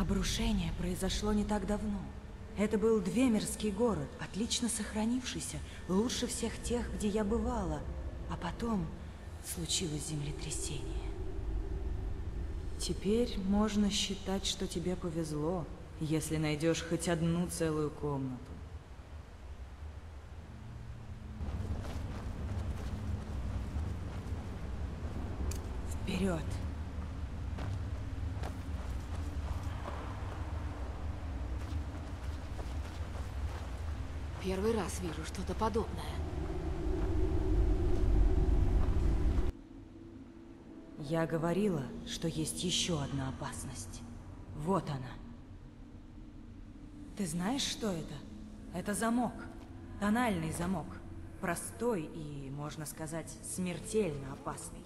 Обрушение произошло не так давно. Это был Двемерский город, отлично сохранившийся, лучше всех тех, где я бывала. А потом случилось землетрясение. Теперь можно считать, что тебе повезло, если найдешь хоть одну целую комнату. Вперед! Первый раз вижу что-то подобное. Я говорила, что есть еще одна опасность. Вот она. Ты знаешь, что это? Это замок. Тональный замок. Простой и, можно сказать, смертельно опасный.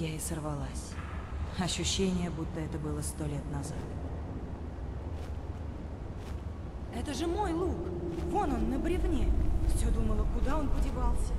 я и сорвалась. Ощущение, будто это было 100 лет назад. Это же мой лук! Вон он, на бревне. Все думала, куда он подевался.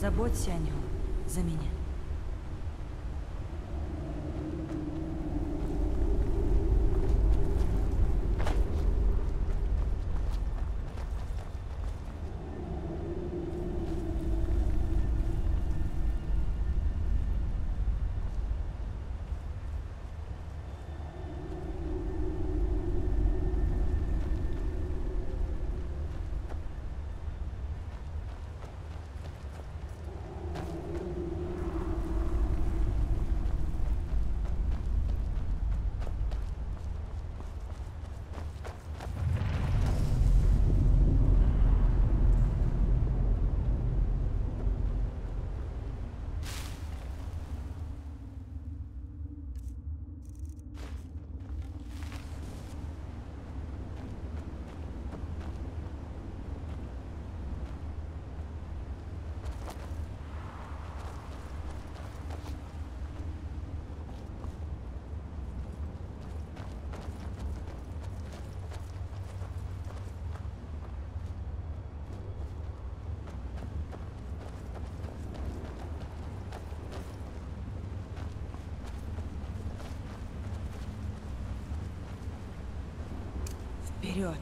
Заботься о нем за меня. Вперед!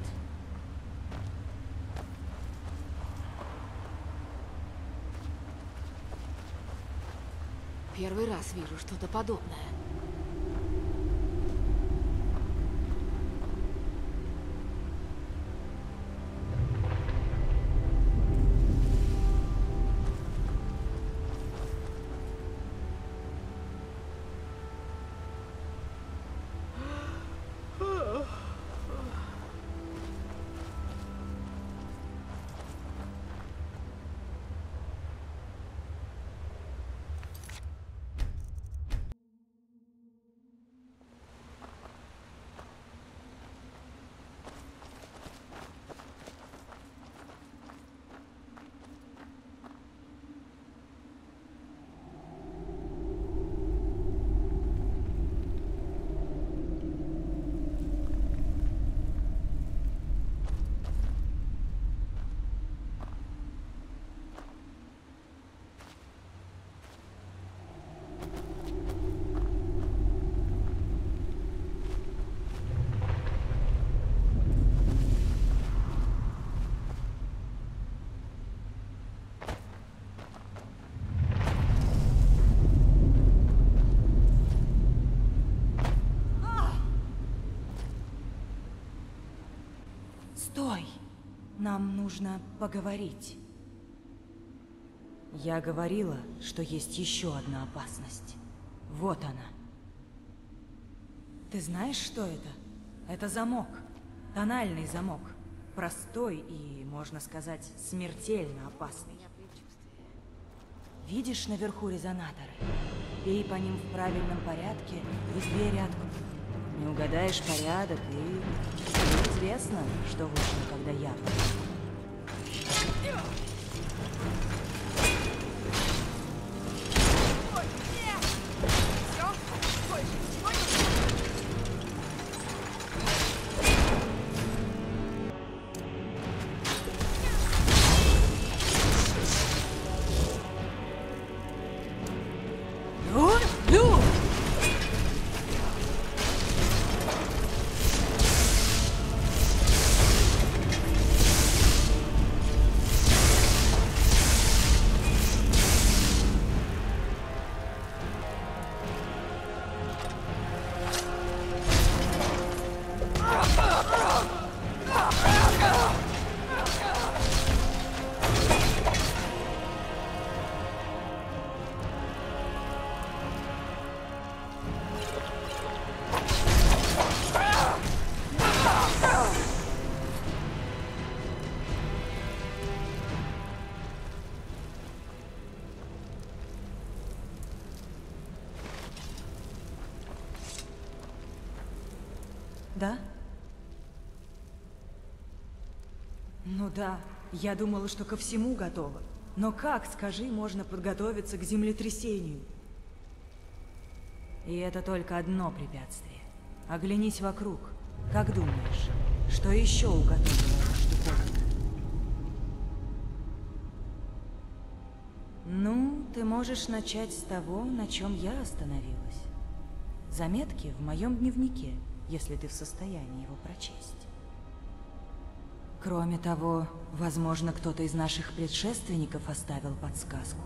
Первый раз вижу что-то подобное. Стой! Нам нужно поговорить. Я говорила, что есть еще одна опасность. Вот она. Ты знаешь, что это? Это замок. Тональный замок. Простой и, можно сказать, смертельно опасный. Видишь наверху резонаторы? Бей по ним в правильном порядке и две рядку. Не угадаешь порядок и... Известно, что вышло, когда я... да? Ну да, я думала, что ко всему готова. Но как, скажи, можно подготовиться к землетрясению? И это только одно препятствие. Оглянись вокруг. Как думаешь, что еще уготовила эта штуковина? Ну, ты можешь начать с того, на чем я остановилась. Заметки в моем дневнике, если ты в состоянии его прочесть. Кроме того, возможно, кто-то из наших предшественников оставил подсказку.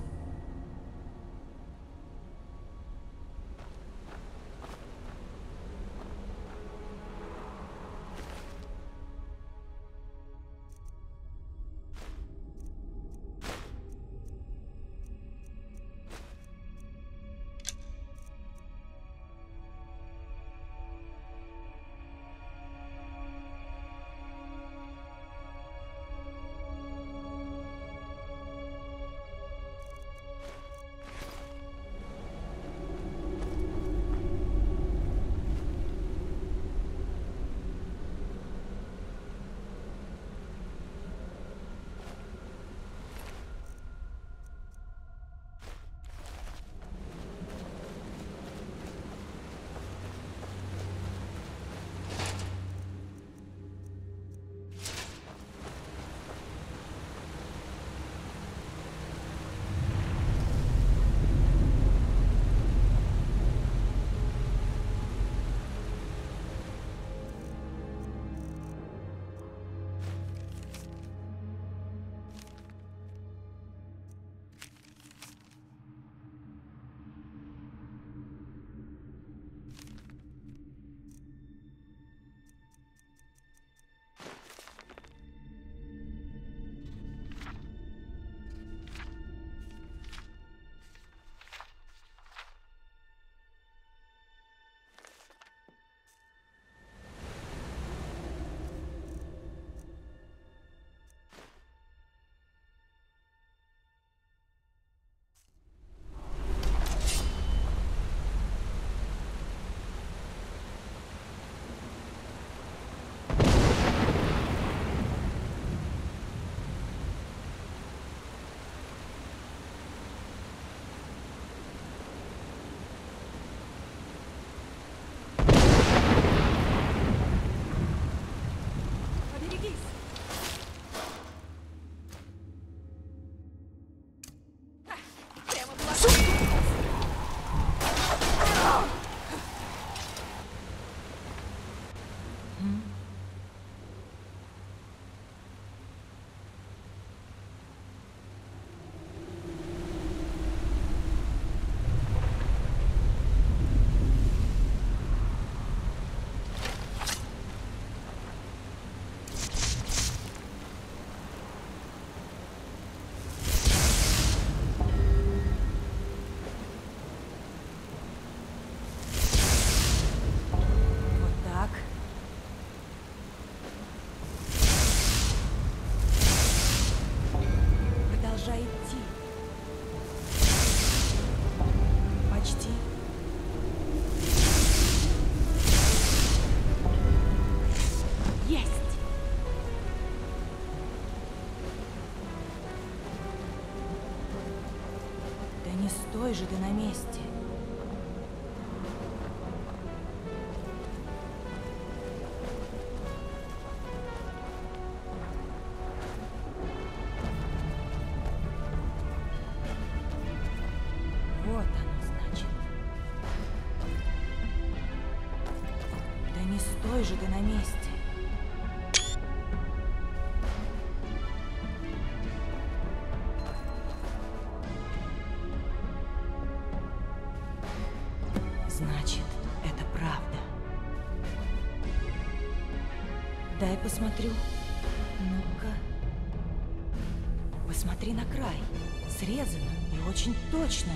Же ты на месте. Вот оно, значит. Да не стой же ты на месте. Посмотрю. Ну-ка. Посмотри на край. Срезано и очень точно.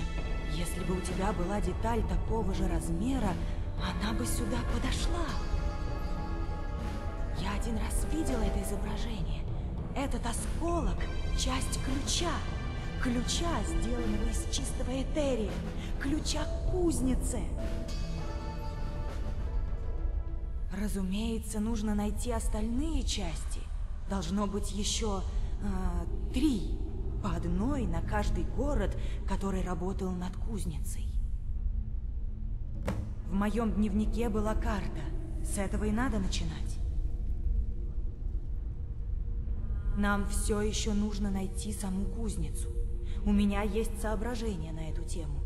Если бы у тебя была деталь такого же размера, она бы сюда подошла. Я один раз видела это изображение. Этот осколок — часть ключа. Ключа, сделанного из чистого этерия. Ключа кузницы. Разумеется, нужно найти остальные части. Должно быть еще 3. По одной на каждый город, который работал над кузницей. В моем дневнике была карта. С этого и надо начинать. Нам все еще нужно найти саму кузницу. У меня есть соображения на эту тему.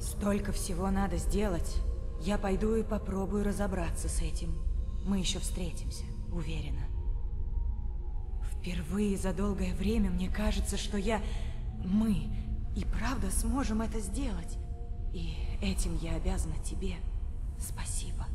Столько всего надо сделать. Я пойду и попробую разобраться с этим. Мы еще встретимся, уверена. Впервые за долгое время мне кажется, что мы и правда сможем это сделать. И этим я обязана тебе. Спасибо.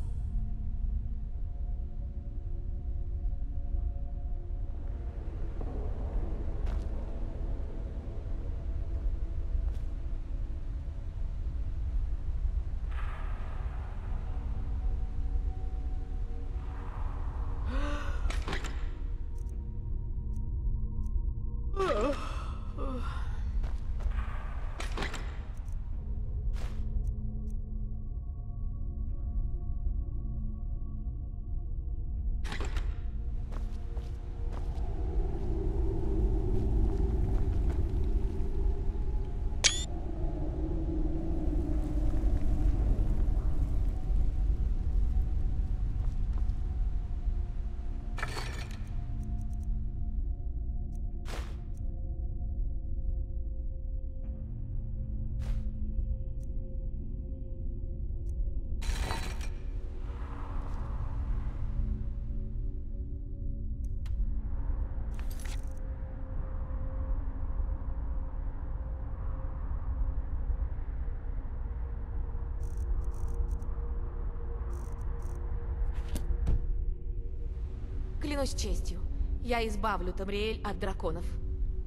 Клянусь честью, я избавлю Тамриэль от драконов.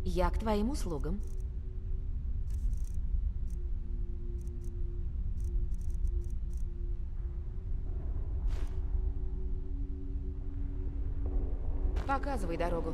Я к твоим услугам. Показывай дорогу.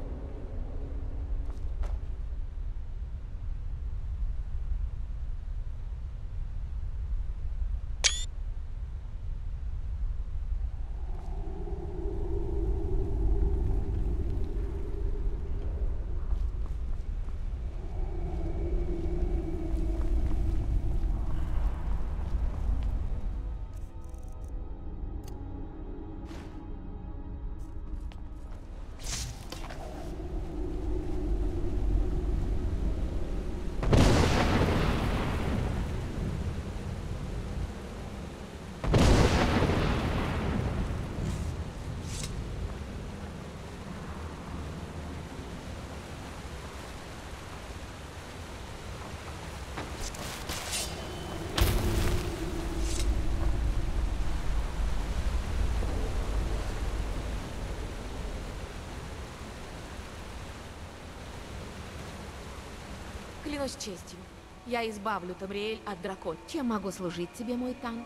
Клянусь честью, я избавлю Тамриэль от дракона. Чем могу служить тебе, мой Тан?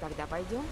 Тогда пойдем.